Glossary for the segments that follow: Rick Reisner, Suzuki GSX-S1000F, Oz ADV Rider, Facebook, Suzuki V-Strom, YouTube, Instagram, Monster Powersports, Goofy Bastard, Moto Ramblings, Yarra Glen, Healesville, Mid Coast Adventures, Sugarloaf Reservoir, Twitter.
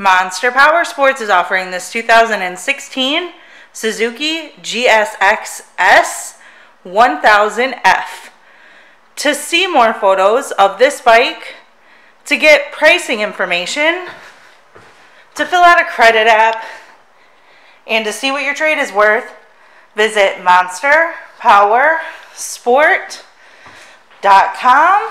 Monster Powersports is offering this 2016 Suzuki GSX-S1000F. To see more photos of this bike, to get pricing information, to fill out a credit app, and to see what your trade is worth, visit monsterpowersport.com.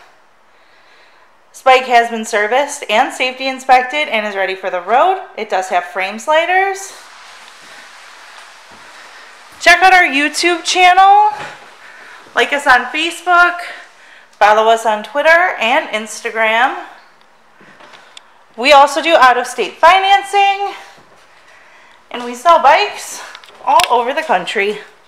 This bike has been serviced and safety inspected and is ready for the road. It does have frame sliders. Check out our YouTube channel. Like us on Facebook. Follow us on Twitter and Instagram. We also do out-of-state financing. And we sell bikes all over the country.